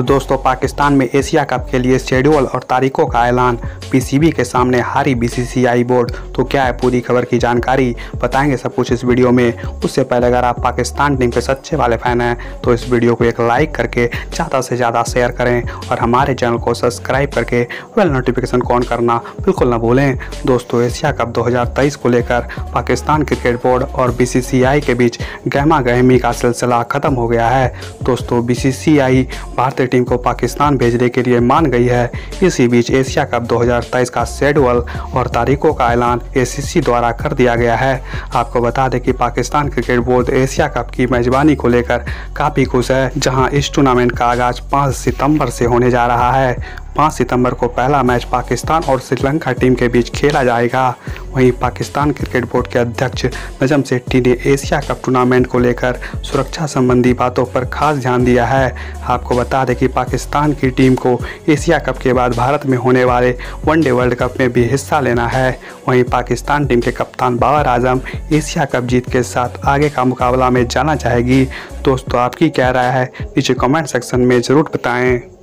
तो दोस्तों पाकिस्तान में एशिया कप के लिए शेड्यूल और तारीखों का ऐलान, पीसीबी के सामने हारी बीसीसीआई बोर्ड। तो क्या है पूरी खबर की जानकारी, बताएंगे सब कुछ इस वीडियो में। उससे पहले अगर आप पाकिस्तान टीम के सच्चे वाले फैन हैं तो इस वीडियो को एक लाइक करके ज़्यादा से ज़्यादा शेयर करें और हमारे चैनल को सब्सक्राइब करके बेल नोटिफिकेशन ऑन करना बिल्कुल ना भूलें। दोस्तों एशिया कप 2023 को लेकर पाकिस्तान क्रिकेट बोर्ड और बीसीसीआई के बीच गहमा गहमी का सिलसिला ख़त्म हो गया है। दोस्तों बीसीसीआई भारतीय टीम को पाकिस्तान भेजने के लिए मान गई है। इसी बीच एशिया कप 2023 का शेड्यूल और तारीखों का ऐलान एसीसी द्वारा कर दिया गया है। आपको बता दें कि Pakistan cricket board Asia cup की मेजबानी को लेकर काफ़ी खुश है, जहां इस टूर्नामेंट का आगाज़ 5 सितंबर से होने जा रहा है। 5 सितंबर को पहला मैच पाकिस्तान और श्रीलंका टीम के बीच खेला जाएगा। वहीं पाकिस्तान क्रिकेट बोर्ड के अध्यक्ष नजम सेठी ने एशिया कप टूर्नामेंट को लेकर सुरक्षा संबंधी बातों पर खास ध्यान दिया है। आपको बता दें कि पाकिस्तान की टीम को एशिया कप के बाद भारत में होने वाले वनडे वर्ल्ड कप में भी हिस्सा लेना है। वहीं पाकिस्तान टीम के कप्तान बाबर आजम एशिया कप जीत के साथ आगे का मुकाबला में जाना चाहेगी। दोस्तों आपकी क्या राय है, नीचे कमेंट सेक्शन में ज़रूर बताएँ।